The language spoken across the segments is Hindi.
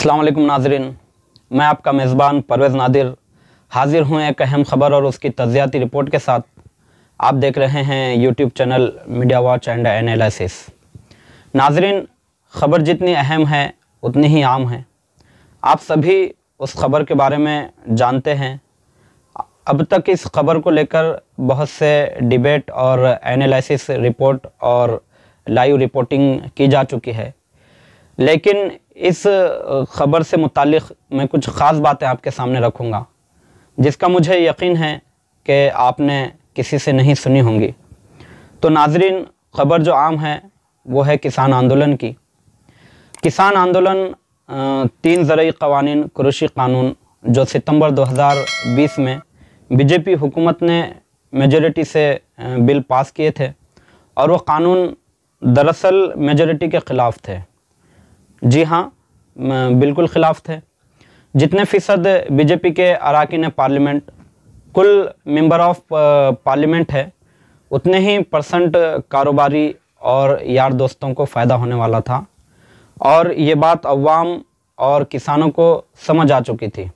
अस्सलाम वालेकुम नाजरीन, मैं आपका मेज़बान परवेज़ नादिर हाज़िर हूँ एक अहम ख़बर और उसकी तज़ियाती रिपोर्ट के साथ। आप देख रहे हैं YouTube channel media watch and analysis. नाजरीन, ख़बर जितनी अहम है उतनी ही आम है। आप सभी उस ख़बर के बारे में जानते हैं। अब तक इस ख़बर को लेकर बहुत से डिबेट और एनालिसिस रिपोर्ट और लाइव रिपोर्टिंग की जा चुकी है, लेकिन इस ख़बर से मुतालिक़ मैं कुछ ख़ास बातें आपके सामने रखूँगा जिसका मुझे यकीन है कि आपने किसी से नहीं सुनी होंगी। तो नाजरीन, ख़बर जो आम है वो है किसान आंदोलन की। किसान आंदोलन 3 ज़रूरी क़वानीन कृषि क़ानून जो सितंबर 2020 में बीजेपी हुकूमत ने मेजॉरिटी से बिल पास किए थे, और वो क़ानून दरअसल मेजॉरिटी के ख़िलाफ़ थे। जी हाँ, बिल्कुल ख़िलाफ़ थे। जितने फ़ीसद बीजेपी के अराकीन पार्लियामेंट कुल मेंबर ऑफ पार्लियामेंट है, उतने ही परसेंट कारोबारी और यार दोस्तों को फ़ायदा होने वाला था, और ये बात अवाम और किसानों को समझ आ चुकी थी।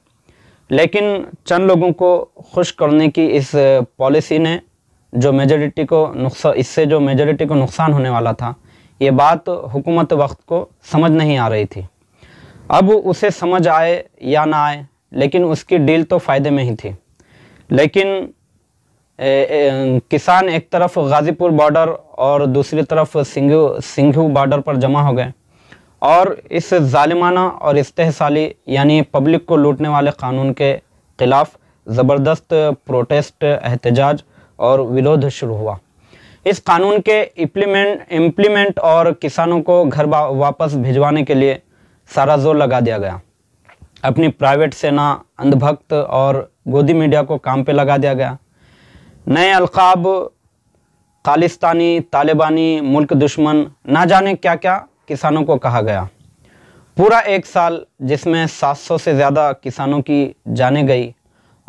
लेकिन चंद लोगों को खुश करने की इस पॉलिसी ने जो मेजॉरिटी को नुकसान होने वाला था, ये बात हुकूमत वक्त को समझ नहीं आ रही थी। अब उसे समझ आए या ना आए, लेकिन उसकी डील तो फ़ायदे में ही थी। लेकिन किसान एक तरफ गाज़ीपुर बॉर्डर और दूसरी तरफ सिंघू बॉर्डर पर जमा हो गए, और इस जालिमाना और इस्तेहसाली यानी पब्लिक को लूटने वाले क़ानून के ख़िलाफ़ ज़बरदस्त प्रोटेस्ट, एहतजाज और विरोध शुरू हुआ। इस कानून के इम्प्लीमेंट और किसानों को घर वापस भिजवाने के लिए सारा जोर लगा दिया गया। अपनी प्राइवेट सेना, अंधभक्त और गोदी मीडिया को काम पे लगा दिया गया। नए अलक़ाब खालिस्तानी, तालिबानी, मुल्क दुश्मन, ना जाने क्या क्या किसानों को कहा गया। पूरा एक साल जिसमें 700 से ज़्यादा किसानों की जाने गई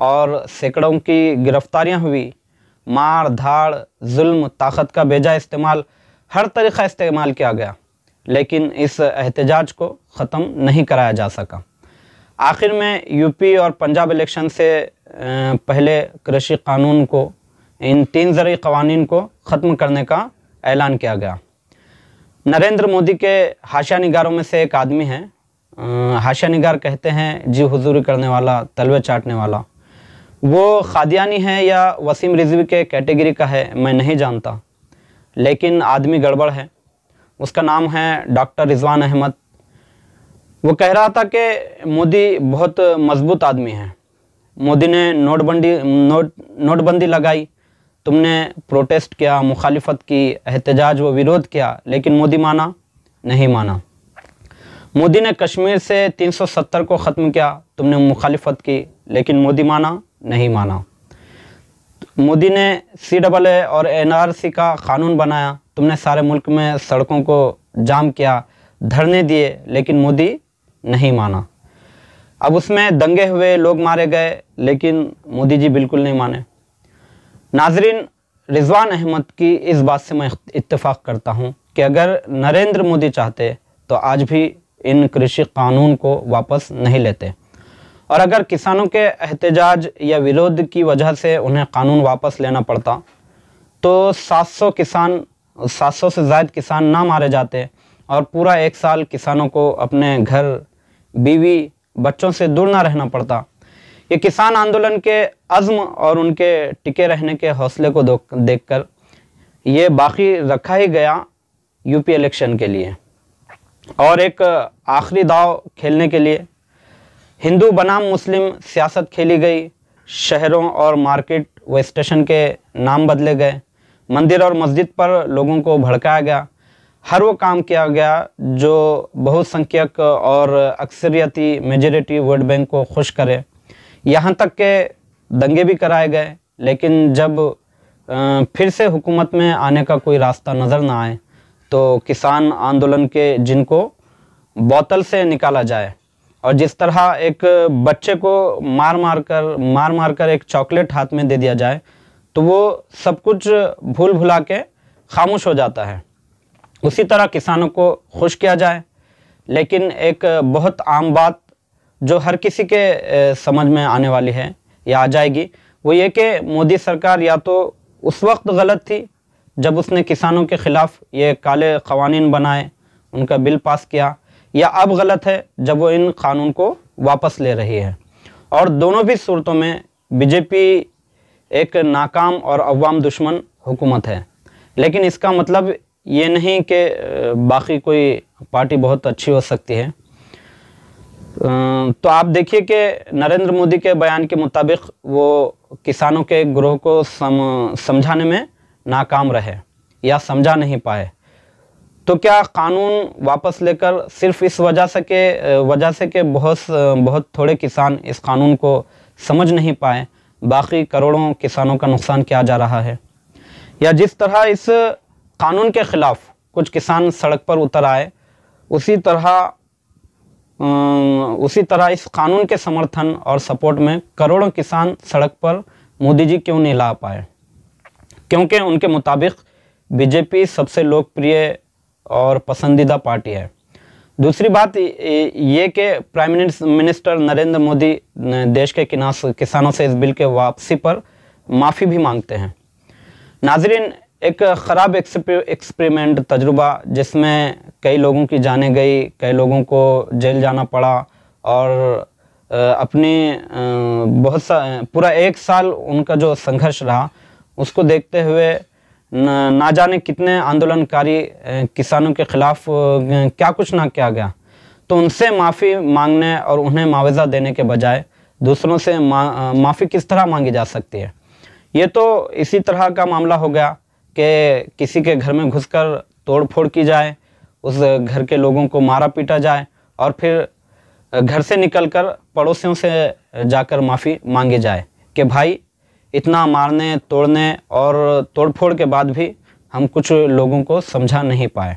और सैकड़ों की गिरफ्तारियाँ हुई। मार धाड़, जुल्म, ताकत का बेजा इस्तेमाल, हर तरीक़ा इस्तेमाल किया गया, लेकिन इस एहतजाज को ख़त्म नहीं कराया जा सका। आखिर में यूपी और पंजाब इलेक्शन से पहले कृषि कानून को, इन 3 ज़रूरी क़वानीन को ख़त्म करने का ऐलान किया गया। नरेंद्र मोदी के हाशिया निगारों में से एक आदमी है। हाशिया निगार कहते हैं जी हुजूरी करने वाला, तलवे चाटने वाला। वो खादियानी है या वसीम रिजवी के कैटेगरी का है मैं नहीं जानता, लेकिन आदमी गड़बड़ है। उसका नाम है डॉक्टर रिजवान अहमद। वो कह रहा था कि मोदी बहुत मजबूत आदमी है। मोदी ने नोटबंदी लगाई, तुमने प्रोटेस्ट किया, मुखालिफत की, एहतजाज व विरोध किया, लेकिन मोदी माना नहीं माना। मोदी ने कश्मीर से 370 को ख़त्म किया, तुमने मुखालिफत की, लेकिन मोदी माना नहीं माना। मोदी ने CAA और NRC का क़ानून बनाया, तुमने सारे मुल्क में सड़कों को जाम किया, धरने दिए, लेकिन मोदी नहीं माना। अब उसमें दंगे हुए, लोग मारे गए, लेकिन मोदी जी बिल्कुल नहीं माने। नाजरीन, रिजवान अहमद की इस बात से मैं इत्तेफाक करता हूं कि अगर नरेंद्र मोदी चाहते तो आज भी इन कृषि कानून को वापस नहीं लेते, और अगर किसानों के एहतजाज या विरोध की वजह से उन्हें कानून वापस लेना पड़ता तो 700 से ज़ायद किसान ना मारे जाते, और पूरा एक साल किसानों को अपने घर, बीवी, बच्चों से दूर ना रहना पड़ता। ये किसान आंदोलन के अज़्म और उनके टिके रहने के हौसले को देखकर ये बाकी रखा ही गया यूपी इलेक्शन के लिए, और एक आखिरी दाव खेलने के लिए हिंदू बनाम मुस्लिम सियासत खेली गई। शहरों और मार्केट व स्टेशन के नाम बदले गए। मंदिर और मस्जिद पर लोगों को भड़काया गया। हर वो काम किया गया जो बहुसंख्यक और अक्सरियती मेजॉरिटी वोट बैंक को खुश करे। यहाँ तक के दंगे भी कराए गए, लेकिन जब फिर से हुकूमत में आने का कोई रास्ता नज़र ना आए तो किसान आंदोलन के जिनको बोतल से निकाला जाए, और जिस तरह एक बच्चे को मार मार कर एक चॉकलेट हाथ में दे दिया जाए तो वो सब कुछ भूल भुला के खामोश हो जाता है, उसी तरह किसानों को खुश किया जाए, लेकिन एक बहुत आम बात जो हर किसी के समझ में आने वाली है या आ जाएगी वो ये कि मोदी सरकार या तो उस वक्त गलत थी जब उसने किसानों के ख़िलाफ़ ये काले क़वानीन बनाए, उनका बिल पास किया, या अब गलत है जब वो इन कानून को वापस ले रही है। और दोनों भी सूरतों में बीजेपी एक नाकाम और अवाम दुश्मन हुकूमत है। लेकिन इसका मतलब ये नहीं कि बाकी कोई पार्टी बहुत अच्छी हो सकती है। तो आप देखिए कि नरेंद्र मोदी के बयान के मुताबिक वो किसानों के ग्रोह को समझाने में नाकाम रहे या समझा नहीं पाए। तो क्या कानून वापस लेकर सिर्फ इस वजह से कि बहुत थोड़े किसान इस कानून को समझ नहीं पाए, बाकी करोड़ों किसानों का नुकसान किया जा रहा है? या जिस तरह इस कानून के ख़िलाफ़ कुछ किसान सड़क पर उतर आए, उसी तरह इस कानून के समर्थन और सपोर्ट में करोड़ों किसान सड़क पर मोदी जी क्यों नहीं ला पाए? क्योंकि उनके मुताबिक बीजेपी सबसे लोकप्रिय और पसंदीदा पार्टी है। दूसरी बात ये कि प्राइम मिनिस्टर नरेंद्र मोदी देश के किसानों से इस बिल के वापसी पर माफ़ी भी मांगते हैं। नाजरीन, एक ख़राब एक्सपेरिमेंट तजुर्बा जिसमें कई लोगों की जाने गई, कई लोगों को जेल जाना पड़ा और अपनी पूरा एक साल उनका जो संघर्ष रहा उसको देखते हुए ना जाने कितने आंदोलनकारी किसानों के ख़िलाफ़ क्या कुछ ना किया गया। तो उनसे माफ़ी मांगने और उन्हें मुआवजा देने के बजाय दूसरों से माफ़ी किस तरह मांगी जा सकती है? ये तो इसी तरह का मामला हो गया कि किसी के घर में घुसकर तोड़फोड़ की जाए, उस घर के लोगों को मारा पीटा जाए और फिर घर से निकलकर पड़ोसियों से जाकर माफ़ी मांगी जाए कि भाई इतना मारने तोड़ने और तोड़फोड़ के बाद भी हम कुछ लोगों को समझा नहीं पाए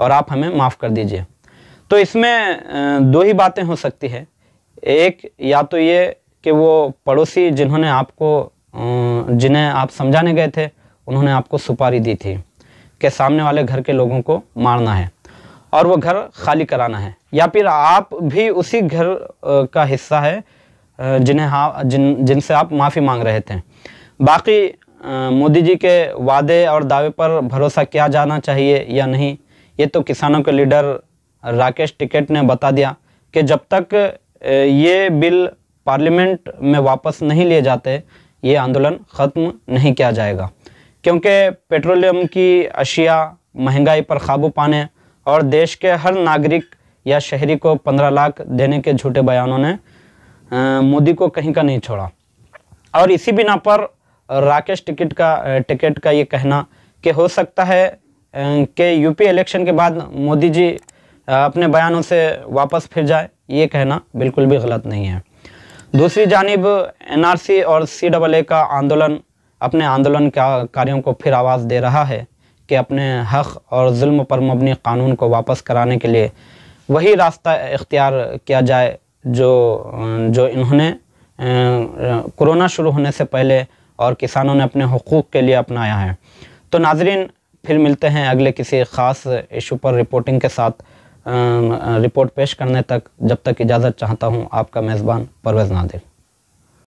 और आप हमें माफ़ कर दीजिए। तो इसमें दो ही बातें हो सकती है। एक, या तो ये कि वो पड़ोसी जिन्हें आप समझाने गए थे उन्होंने आपको सुपारी दी थी कि सामने वाले घर के लोगों को मारना है और वो घर खाली कराना है, या फिर आप भी उसी घर का हिस्सा है जिनसे आप माफ़ी मांग रहे थे। बाकी मोदी जी के वादे और दावे पर भरोसा किया जाना चाहिए या नहीं, ये तो किसानों के लीडर राकेश टिकैत ने बता दिया कि जब तक ये बिल पार्लियामेंट में वापस नहीं लिए जाते ये आंदोलन ख़त्म नहीं किया जाएगा, क्योंकि पेट्रोलियम की अशिया, महंगाई पर काबू पाने और देश के हर नागरिक या शहरी को 15 लाख देने के झूठे बयानों ने मोदी को कहीं का नहीं छोड़ा। और इसी बिना पर राकेश टिकैत का ये कहना कि हो सकता है कि यूपी इलेक्शन के बाद मोदी जी अपने बयानों से वापस फिर जाए, ये कहना बिल्कुल भी गलत नहीं है। दूसरी जानिब एनआरसी और CAA का आंदोलन अपने आंदोलनकारियों को फिर आवाज़ दे रहा है कि अपने हक़ और जुल्म पर मबनी कानून को वापस कराने के लिए वही रास्ता इख्तियार किया जाए जो इन्होंने कोरोना शुरू होने से पहले और किसानों ने अपने हुकूक के लिए अपनाया है। तो नाजरीन, फिर मिलते हैं अगले किसी ख़ास इशू पर रिपोर्टिंग के साथ। रिपोर्ट पेश करने तक, जब तक इजाज़त चाहता हूँ आपका मेज़बान परवेज़ नादिर।